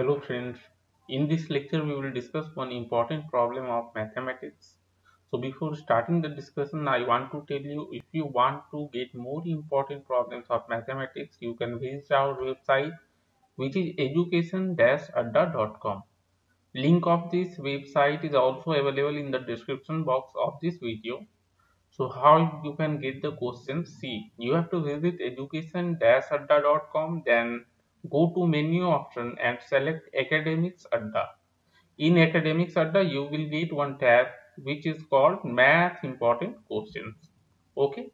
Hello friends, in this lecture we will discuss one important problem of mathematics. So before starting the discussion, I want to tell you, if you want to get more important problems of mathematics, you can visit our website, which is education-adda.com. Link of this website is also available in the description box of this video. So how you can get the question? See, you have to visit education-adda.com, then go to menu option and select Academics Adda. In Academics Adda, you will get one tab which is called Math Important Questions. Okay.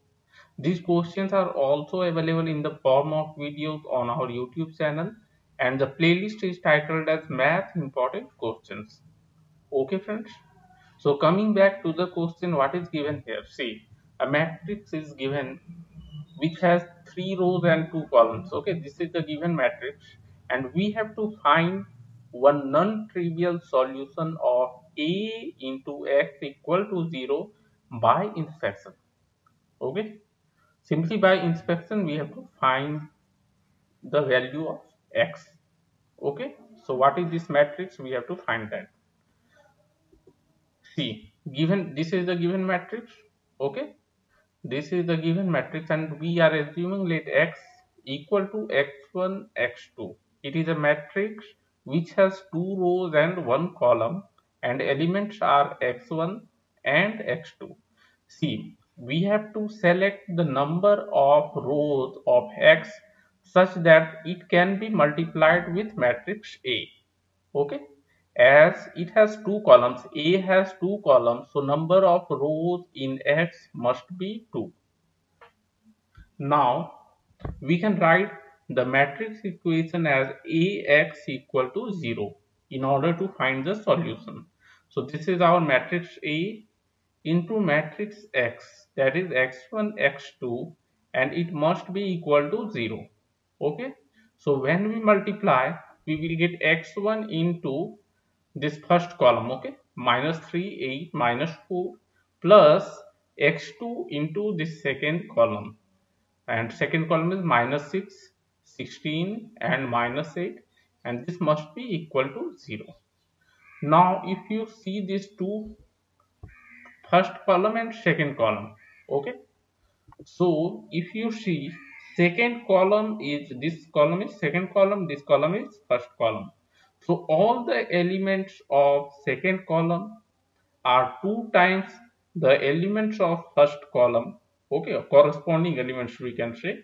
These questions are also available in the form of videos on our YouTube channel, and the playlist is titled as Math Important Questions. Okay friends. So coming back to the question, what is given here? See, a matrix is given which has 3 rows and 2 columns. Okay, this is the given matrix, and we have to find one non-trivial solution of A into x equal to 0 by inspection. Okay, simply by inspection we have to find the value of x. Okay, so what is this matrix? We have to find that. See, given this is the given matrix. Okay, this is the given matrix, and we are assuming let x equal to x1, x2. It is a matrix which has 2 rows and 1 column, and elements are x1 and x2. See, we have to select the number of rows of x such that it can be multiplied with matrix A. Okay, as it has 2 columns, A has 2 columns, so number of rows in X must be 2. Now, we can write the matrix equation as Ax equal to 0 in order to find the solution. So this is our matrix A into matrix X, that is X1, X2, and it must be equal to 0. Okay, so when we multiply, we will get X1 into this first column, okay, minus 3, 8, minus 4, plus x2 into this second column, and second column is minus 6, 16, and minus 8, and this must be equal to 0. Now if you see these two, first column and second column, okay, so if you see, this column is second column, this column is first column. So all the elements of second column are 2 times the elements of first column, okay, corresponding elements we can say.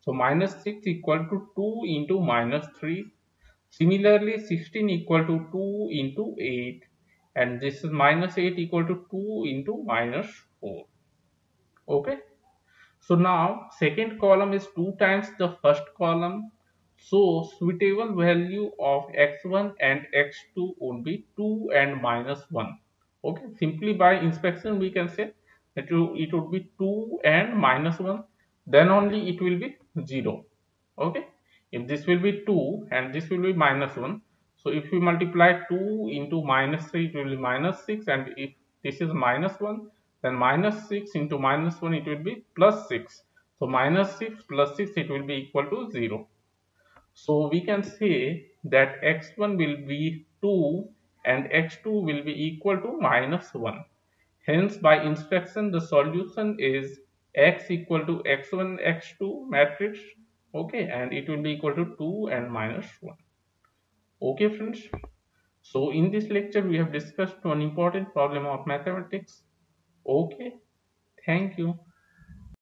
So minus 6 equal to 2 into minus 3. Similarly, 16 equal to 2 into 8, and this is minus 8 equal to 2 into minus 4. Okay. So now second column is 2 times the first column. So suitable value of x1 and x2 would be 2 and minus 1. Okay, simply by inspection we can say that it would be 2 and minus 1. Then only it will be 0. Okay, if this will be 2 and this will be minus 1. So if we multiply 2 into minus 3, it will be minus 6. And if this is minus 1, then minus 6 into minus 1, it will be plus 6. So minus 6 plus 6, it will be equal to 0. So we can say that x1 will be 2 and x2 will be equal to minus 1. Hence, by inspection, the solution is x equal to x1, x2 matrix. Okay, and it will be equal to 2 and minus 1. Okay, friends. So in this lecture, we have discussed one important problem of mathematics. Okay, thank you.